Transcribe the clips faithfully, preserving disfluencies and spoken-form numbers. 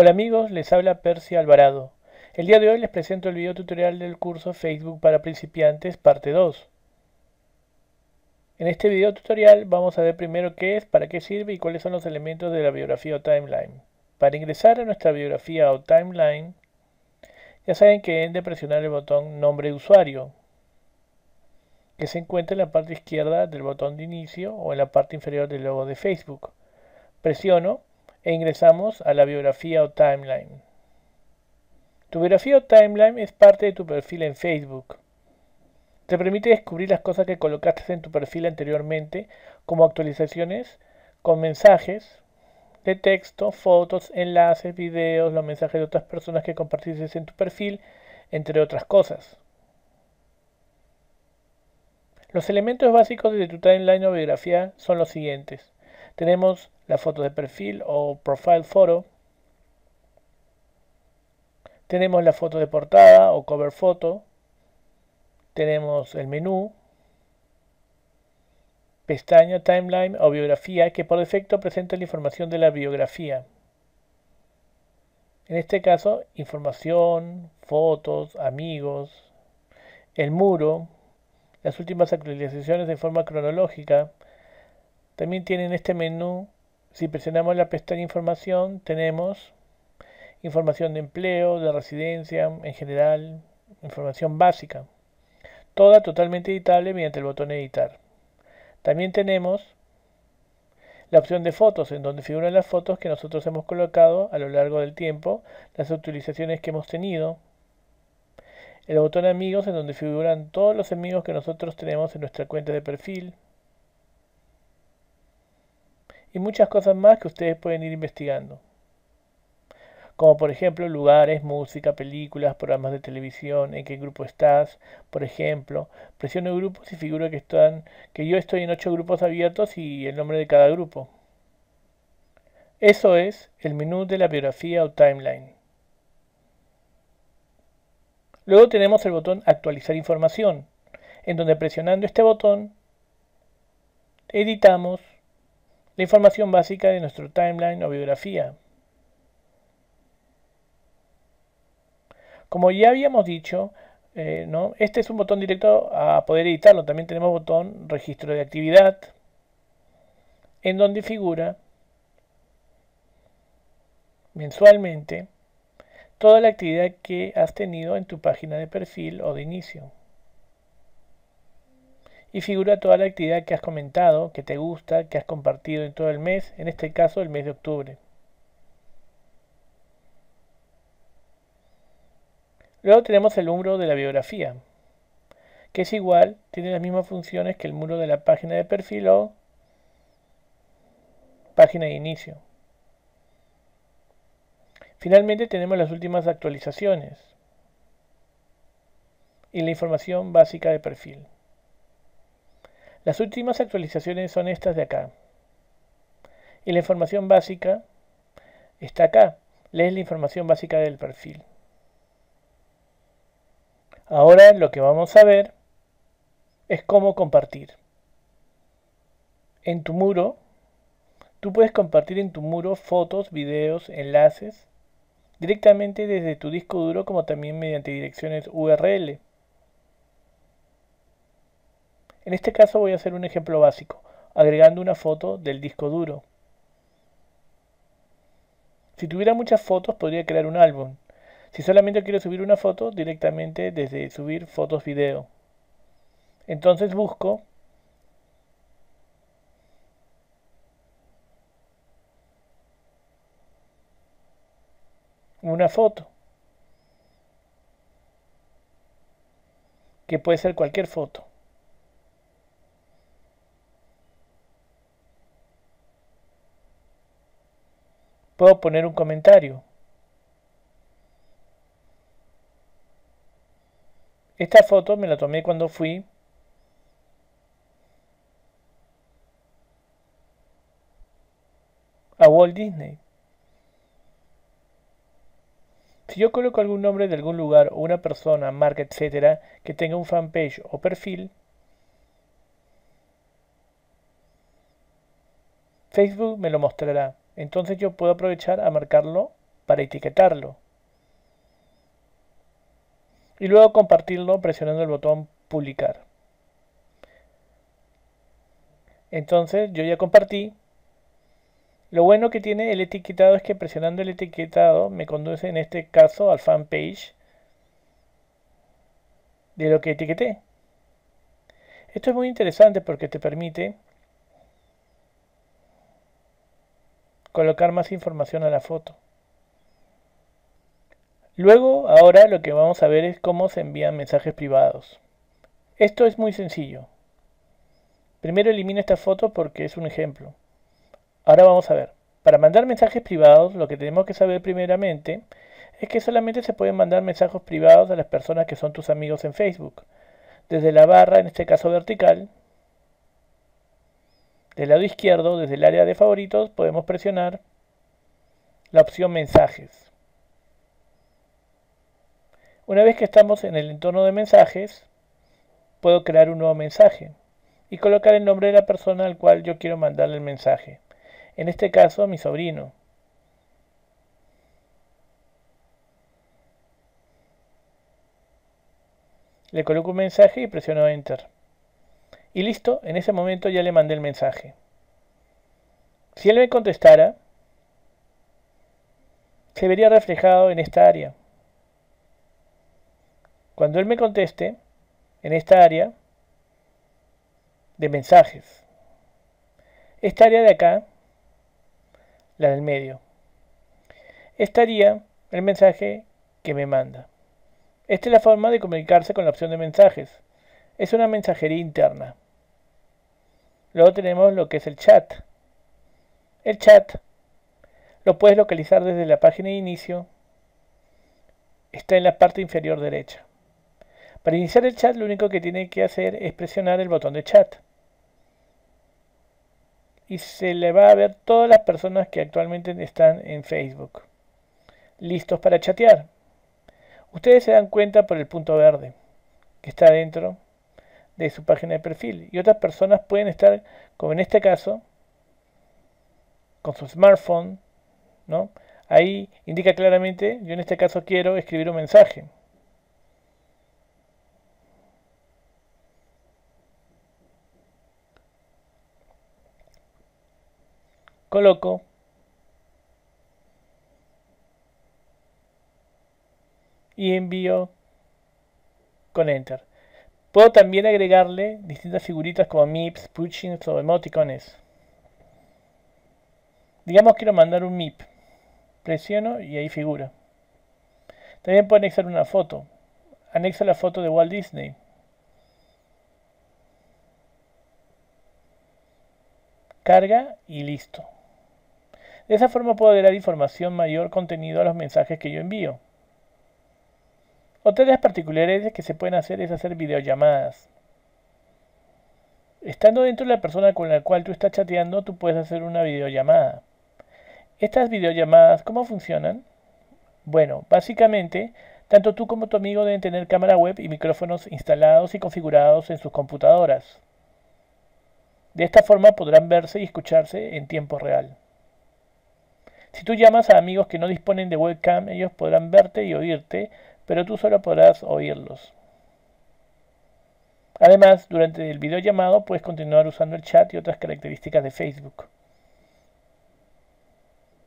Hola amigos, les habla Percy Alvarado. El día de hoy les presento el video tutorial del curso Facebook para principiantes parte dos. En este video tutorial vamos a ver primero qué es, para qué sirve y cuáles son los elementos de la biografía o timeline. Para ingresar a nuestra biografía o timeline, ya saben que es de presionar el botón nombre de usuario, que se encuentra en la parte izquierda del botón de inicio o en la parte inferior del logo de Facebook. Presiono e ingresamos a la biografía o timeline. Tu biografía o timeline es parte de tu perfil en Facebook. Te permite descubrir las cosas que colocaste en tu perfil anteriormente, como actualizaciones con mensajes de texto, fotos, enlaces, videos, los mensajes de otras personas que compartiste en tu perfil, entre otras cosas. Los elementos básicos de tu timeline o biografía son los siguientes. Tenemos la foto de perfil o profile photo. Tenemos la foto de portada o cover photo. Tenemos el menú. Pestaña timeline o biografía, que por defecto presenta la información de la biografía. En este caso, información, fotos, amigos, el muro, las últimas actualizaciones de forma cronológica. También tienen este menú, si presionamos la pestaña información, tenemos información de empleo, de residencia, en general, información básica. Toda totalmente editable mediante el botón editar. También tenemos la opción de fotos, en donde figuran las fotos que nosotros hemos colocado a lo largo del tiempo, las actualizaciones que hemos tenido. El botón amigos, en donde figuran todos los amigos que nosotros tenemos en nuestra cuenta de perfil. Y muchas cosas más que ustedes pueden ir investigando. Como por ejemplo lugares, música, películas, programas de televisión, en qué grupo estás. Por ejemplo, presiono grupos y figura que, están, que yo estoy en ocho grupos abiertos y el nombre de cada grupo. Eso es el menú de la biografía o timeline. Luego tenemos el botón actualizar información, en donde presionando este botón editamos la información básica de nuestro timeline o biografía. Como ya habíamos dicho, eh, ¿no? Este es un botón directo a poder editarlo. También tenemos botón registro de actividad, en donde figura mensualmente toda la actividad que has tenido en tu página de perfil o de inicio. Y figura toda la actividad que has comentado, que te gusta, que has compartido en todo el mes, en este caso el mes de octubre. Luego tenemos el muro de la biografía, que es igual, tiene las mismas funciones que el muro de la página de perfil o página de inicio. Finalmente tenemos las últimas actualizaciones y la información básica de perfil. Las últimas actualizaciones son estas de acá. Y la información básica está acá. Lees la información básica del perfil. Ahora lo que vamos a ver es cómo compartir. En tu muro, tú puedes compartir en tu muro fotos, videos, enlaces, directamente desde tu disco duro como también mediante direcciones U R L. En este caso voy a hacer un ejemplo básico, agregando una foto del disco duro. Si tuviera muchas fotos podría crear un álbum. Si solamente quiero subir una foto, directamente desde subir fotos video. Entonces busco una foto, que puede ser cualquier foto. Puedo poner un comentario. Esta foto me la tomé cuando fui a Walt Disney. Si yo coloco algún nombre de algún lugar o una persona, marca, etcétera, que tenga un fanpage o perfil, Facebook me lo mostrará. Entonces yo puedo aprovechar a marcarlo para etiquetarlo. Y luego compartirlo presionando el botón publicar. Entonces yo ya compartí. Lo bueno que tiene el etiquetado es que presionando el etiquetado me conduce en este caso al fanpage de lo que etiqueté. Esto es muy interesante porque te permite colocar más información a la foto. Luego, ahora lo que vamos a ver es cómo se envían mensajes privados. Esto es muy sencillo. Primero elimino esta foto porque es un ejemplo. Ahora vamos a ver. Para mandar mensajes privados, lo que tenemos que saber primeramente es que solamente se pueden mandar mensajes privados a las personas que son tus amigos en Facebook. Desde la barra, en este caso vertical, del lado izquierdo, desde el área de favoritos, podemos presionar la opción mensajes. Una vez que estamos en el entorno de mensajes, puedo crear un nuevo mensaje y colocar el nombre de la persona al cual yo quiero mandarle el mensaje. En este caso, a mi sobrino. Le coloco un mensaje y presiono Enter. Y listo, en ese momento ya le mandé el mensaje. Si él me contestara, se vería reflejado en esta área. Cuando él me conteste, en esta área de mensajes. Esta área de acá, la del medio. Estaría el mensaje que me manda. Esta es la forma de comunicarse con la opción de mensajes. Es una mensajería interna. Luego tenemos lo que es el chat. El chat lo puedes localizar desde la página de inicio. Está en la parte inferior derecha. Para iniciar el chat, lo único que tiene que hacer es presionar el botón de chat. Y se le va a ver todas las personas que actualmente están en Facebook. Listos para chatear. Ustedes se dan cuenta por el punto verde que está dentro de su página de perfil. Y otras personas pueden estar, como en este caso, con su smartphone, ¿no? Ahí indica claramente, yo en este caso quiero escribir un mensaje. Coloco y envío con Enter. Puedo también agregarle distintas figuritas como mips, pushings o emoticones. Digamos quiero mandar un mip. Presiono y ahí figura. También puedo anexar una foto. Anexo la foto de Walt Disney. Carga y listo. De esa forma puedo agregar información mayor contenido a los mensajes que yo envío. Otra de las particularidades que se pueden hacer es hacer videollamadas. Estando dentro de la persona con la cual tú estás chateando, tú puedes hacer una videollamada. Estas videollamadas, ¿cómo funcionan? Bueno, básicamente, tanto tú como tu amigo deben tener cámara web y micrófonos instalados y configurados en sus computadoras. De esta forma podrán verse y escucharse en tiempo real. Si tú llamas a amigos que no disponen de webcam, ellos podrán verte y oírte, pero tú solo podrás oírlos. Además, durante el videollamado puedes continuar usando el chat y otras características de Facebook.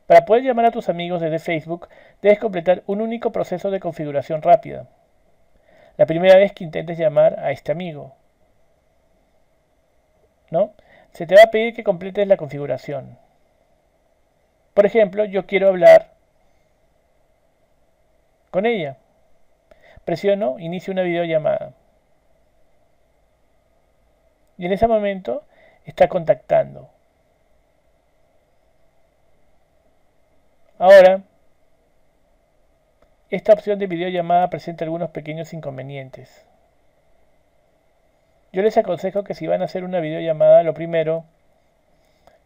Para poder llamar a tus amigos desde Facebook, debes completar un único proceso de configuración rápida. La primera vez que intentes llamar a este amigo, ¿no?, se te va a pedir que completes la configuración. Por ejemplo, yo quiero hablar con ella. Presiono, inicio una videollamada. Y en ese momento está contactando. Ahora, esta opción de videollamada presenta algunos pequeños inconvenientes. Yo les aconsejo que si van a hacer una videollamada, lo primero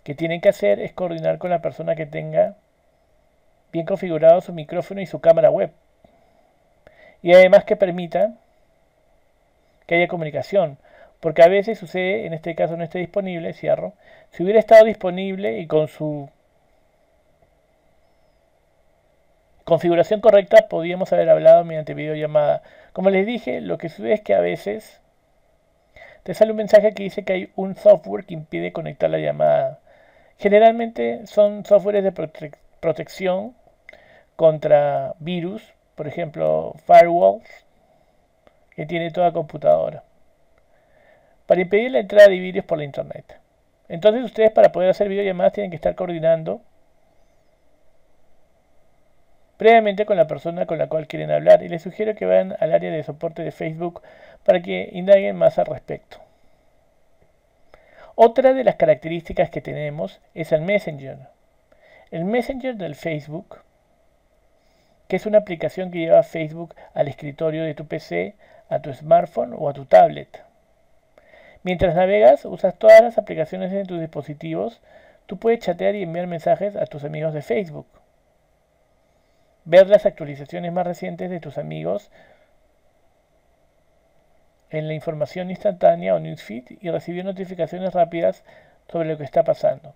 que tienen que hacer es coordinar con la persona que tenga bien configurado su micrófono y su cámara web. Y además que permita que haya comunicación. Porque a veces sucede, en este caso no esté disponible, cierro. Si hubiera estado disponible y con su configuración correcta podíamos haber hablado mediante videollamada. Como les dije, lo que sucede es que a veces te sale un mensaje que dice que hay un software que impide conectar la llamada. Generalmente son softwares de prote protección contra virus, por ejemplo firewalls, que tiene toda computadora, para impedir la entrada de virus por la internet. Entonces ustedes, para poder hacer videollamadas, tienen que estar coordinando previamente con la persona con la cual quieren hablar, y les sugiero que vayan al área de soporte de Facebook para que indaguen más al respecto. Otra de las características que tenemos es el Messenger. El Messenger del Facebook, que es una aplicación que lleva Facebook al escritorio de tu P C, a tu smartphone o a tu tablet. Mientras navegas, usas todas las aplicaciones de tus dispositivos. Tú puedes chatear y enviar mensajes a tus amigos de Facebook, ver las actualizaciones más recientes de tus amigos en la información instantánea o newsfeed, y recibir notificaciones rápidas sobre lo que está pasando.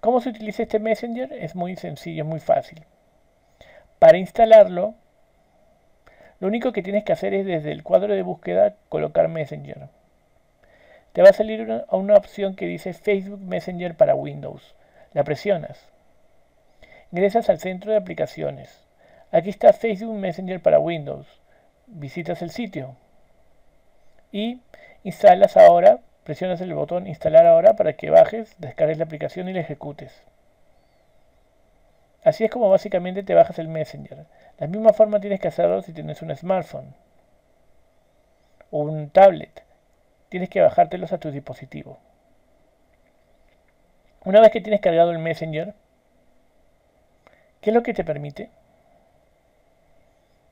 ¿Cómo se utiliza este Messenger? Es muy sencillo, es muy fácil. Para instalarlo, lo único que tienes que hacer es, desde el cuadro de búsqueda, colocar Messenger. Te va a salir una, una opción que dice Facebook Messenger para Windows. La presionas. Ingresas al centro de aplicaciones. Aquí está Facebook Messenger para Windows. Visitas el sitio y instalas ahora, presionas el botón instalar ahora para que bajes, descargues la aplicación y la ejecutes. Así es como básicamente te bajas el Messenger. De la misma forma tienes que hacerlo si tienes un smartphone o un tablet. Tienes que bajártelos a tu dispositivo. Una vez que tienes cargado el Messenger, ¿qué es lo que te permite?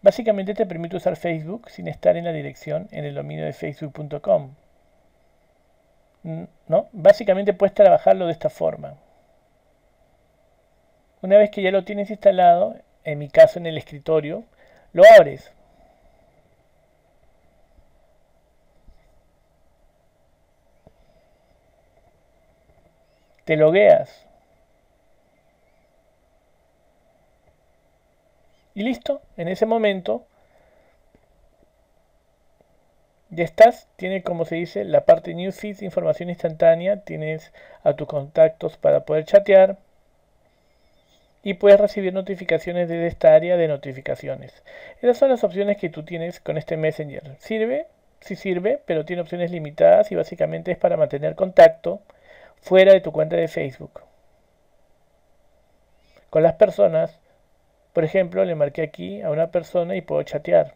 Básicamente te permite usar Facebook sin estar en la dirección, en el dominio de facebook punto com. ¿No? Básicamente puedes trabajarlo de esta forma. Una vez que ya lo tienes instalado, en mi caso en el escritorio, lo abres. Te logueas. Y listo, en ese momento ya estás. Tiene, como se dice, la parte newsfeed, información instantánea. Tienes a tus contactos para poder chatear y puedes recibir notificaciones desde esta área de notificaciones. Esas son las opciones que tú tienes con este Messenger. ¿Sirve? Sí sirve, pero tiene opciones limitadas y básicamente es para mantener contacto fuera de tu cuenta de Facebook con las personas. Por ejemplo, le marqué aquí a una persona y puedo chatear.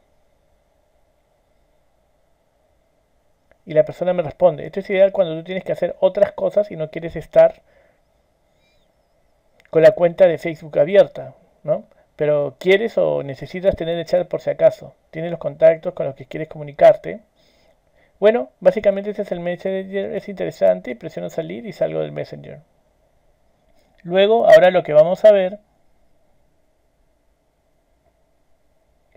Y la persona me responde. Esto es ideal cuando tú tienes que hacer otras cosas y no quieres estar con la cuenta de Facebook abierta, ¿no? Pero quieres o necesitas tener el chat por si acaso. Tienes los contactos con los que quieres comunicarte. Bueno, básicamente este es el Messenger. Es interesante. Presiono salir y salgo del Messenger. Luego, ahora lo que vamos a ver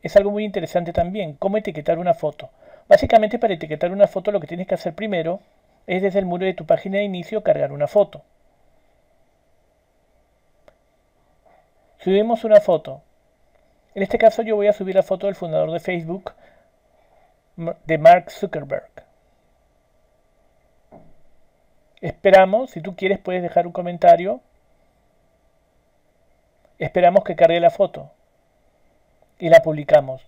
es algo muy interesante también, cómo etiquetar una foto. Básicamente, para etiquetar una foto, lo que tienes que hacer primero es, desde el muro de tu página de inicio, cargar una foto. Subimos una foto. En este caso yo voy a subir la foto del fundador de Facebook, de Mark Zuckerberg. Esperamos, si tú quieres puedes dejar un comentario. Esperamos que cargue la foto. Y la publicamos.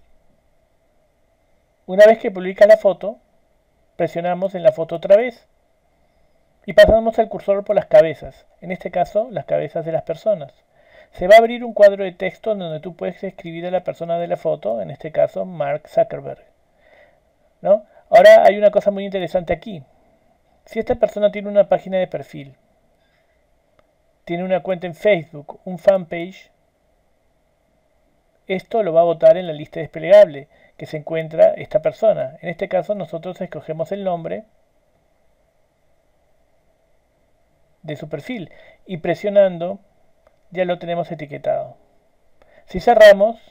Una vez que publica la foto, presionamos en la foto otra vez y pasamos el cursor por las cabezas, en este caso las cabezas de las personas. Se va a abrir un cuadro de texto donde tú puedes escribir a la persona de la foto, en este caso Mark Zuckerberg, ¿no? Ahora hay una cosa muy interesante aquí. Si esta persona tiene una página de perfil, tiene una cuenta en Facebook, un fanpage, esto lo va a votar en la lista desplegable que se encuentra esta persona. En este caso nosotros escogemos el nombre de su perfil y presionando ya lo tenemos etiquetado. Si cerramos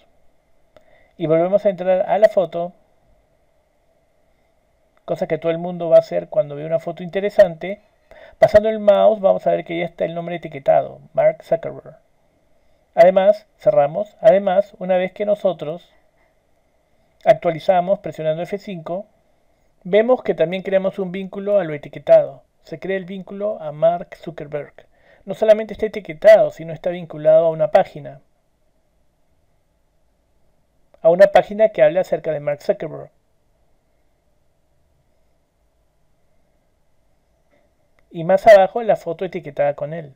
y volvemos a entrar a la foto, cosa que todo el mundo va a hacer cuando ve una foto interesante, pasando el mouse vamos a ver que ya está el nombre etiquetado, Mark Zuckerberg. Además, cerramos, además, una vez que nosotros actualizamos presionando F cinco, vemos que también creamos un vínculo a lo etiquetado. Se crea el vínculo a Mark Zuckerberg. No solamente está etiquetado, sino está vinculado a una página. A una página que habla acerca de Mark Zuckerberg. Y más abajo la foto etiquetada con él.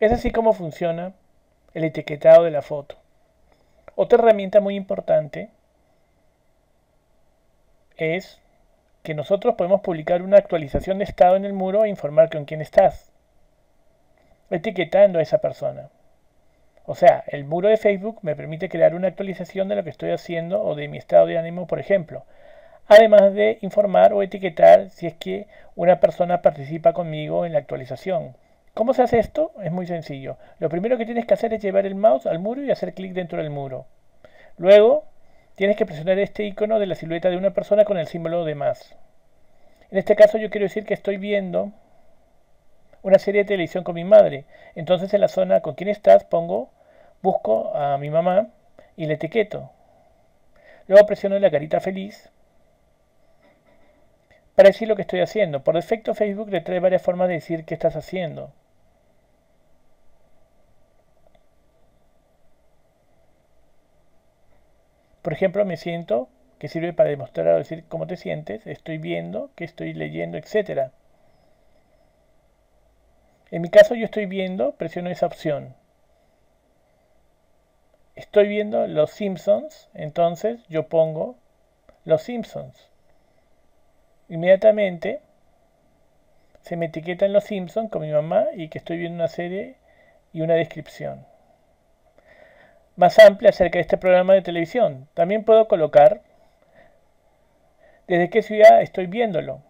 Es así como funciona el etiquetado de la foto. Otra herramienta muy importante es que nosotros podemos publicar una actualización de estado en el muro e informar con quién estás, etiquetando a esa persona. O sea, el muro de Facebook me permite crear una actualización de lo que estoy haciendo o de mi estado de ánimo, por ejemplo. Además de informar o etiquetar si es que una persona participa conmigo en la actualización. ¿Cómo se hace esto? Es muy sencillo. Lo primero que tienes que hacer es llevar el mouse al muro y hacer clic dentro del muro. Luego, tienes que presionar este icono de la silueta de una persona con el símbolo de más. En este caso yo quiero decir que estoy viendo una serie de televisión con mi madre. Entonces en la zona con quién estás pongo, busco a mi mamá y la etiqueto. Luego presiono la carita feliz para decir lo que estoy haciendo. Por defecto Facebook le trae varias formas de decir qué estás haciendo. Por ejemplo, me siento, que sirve para demostrar o decir cómo te sientes, estoy viendo, qué estoy leyendo, etcétera. En mi caso yo estoy viendo, presiono esa opción. Estoy viendo Los Simpsons, entonces yo pongo Los Simpsons. Inmediatamente se me etiqueta en Los Simpsons con mi mamá y que estoy viendo una serie y una descripción más amplia acerca de este programa de televisión. También puedo colocar desde qué ciudad estoy viéndolo.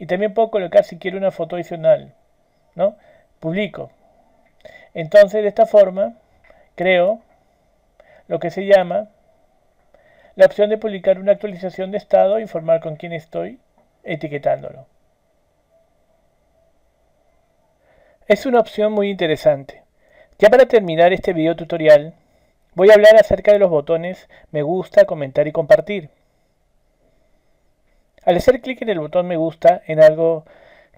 Y también puedo colocar si quiero una foto adicional, ¿no? Publico. Entonces de esta forma creo lo que se llama la opción de publicar una actualización de estado e informar con quién estoy etiquetándolo. Es una opción muy interesante. Ya para terminar este video tutorial, voy a hablar acerca de los botones me gusta, comentar y compartir. Al hacer clic en el botón me gusta en algo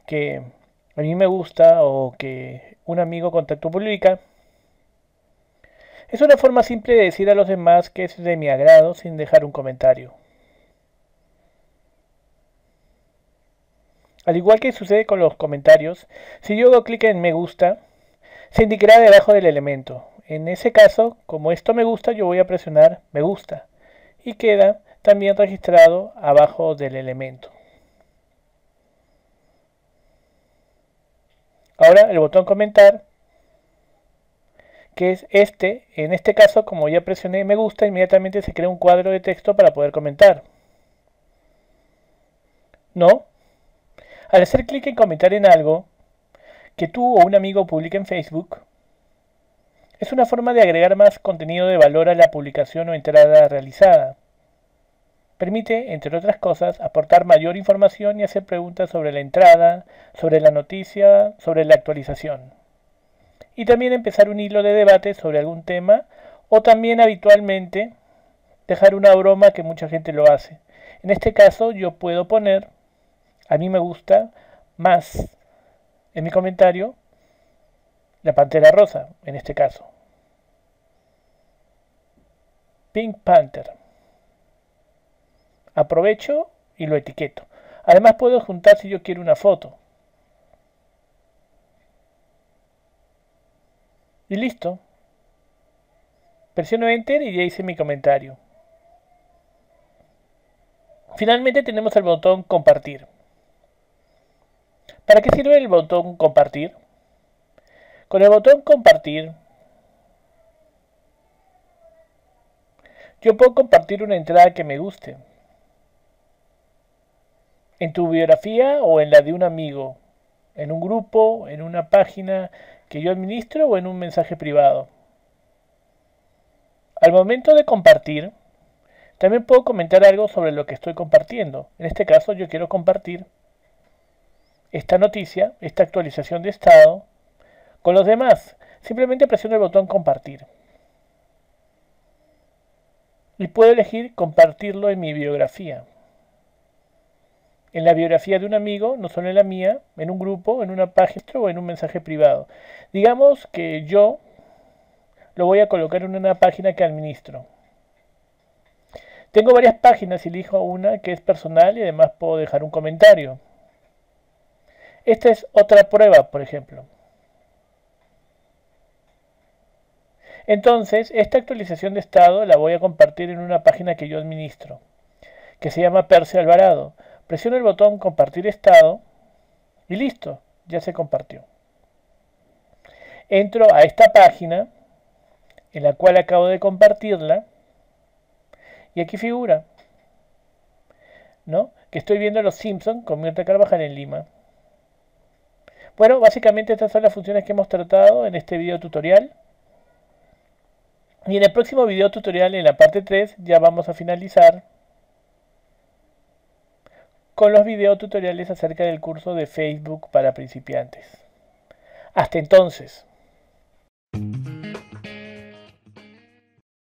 que a mí me gusta o que un amigo contactó publica, es una forma simple de decir a los demás que es de mi agrado sin dejar un comentario. Al igual que sucede con los comentarios, si yo hago clic en me gusta, se indicará debajo del elemento. En ese caso, como esto me gusta, yo voy a presionar me gusta. Y queda también registrado abajo del elemento. Ahora el botón comentar, que es este. En este caso, como ya presioné me gusta, inmediatamente se crea un cuadro de texto para poder comentar. No. Al hacer clic en comentar en algo que tú o un amigo publique en Facebook, es una forma de agregar más contenido de valor a la publicación o entrada realizada. Permite, entre otras cosas, aportar mayor información y hacer preguntas sobre la entrada, sobre la noticia, sobre la actualización. Y también empezar un hilo de debate sobre algún tema o también habitualmente dejar una broma que mucha gente lo hace. En este caso yo puedo poner, a mí me gusta más, en mi comentario, la Pantera Rosa, en este caso. Pink Panther. Aprovecho y lo etiqueto. Además puedo juntar si yo quiero una foto. Y listo. Presiono Enter y ya hice mi comentario. Finalmente tenemos el botón Compartir. ¿Para qué sirve el botón compartir? Con el botón compartir, yo puedo compartir una entrada que me guste. En tu biografía o en la de un amigo, en un grupo, en una página que yo administro o en un mensaje privado. Al momento de compartir, También puedo comentar algo sobre lo que estoy compartiendo. En este caso yo quiero compartir esta noticia, esta actualización de estado, con los demás. Simplemente presiono el botón compartir. Y puedo elegir compartirlo en mi biografía. En la biografía de un amigo, no solo en la mía, en un grupo, en una página o en un mensaje privado. Digamos que yo lo voy a colocar en una página que administro. Tengo varias páginas y elijo una que es personal y además puedo dejar un comentario. Esta es otra prueba, por ejemplo. Entonces, esta actualización de estado la voy a compartir en una página que yo administro, que se llama Percy Alvarado. Presiono el botón compartir estado y listo, ya se compartió. Entro a esta página en la cual acabo de compartirla. Y aquí figura, ¿no?, que estoy viendo Los Simpsons con Mirta Carvajal en Lima. Bueno, básicamente estas son las funciones que hemos tratado en este video tutorial. Y en el próximo video tutorial, en la parte tres, ya vamos a finalizar con los video tutoriales acerca del curso de Facebook para principiantes. Hasta entonces.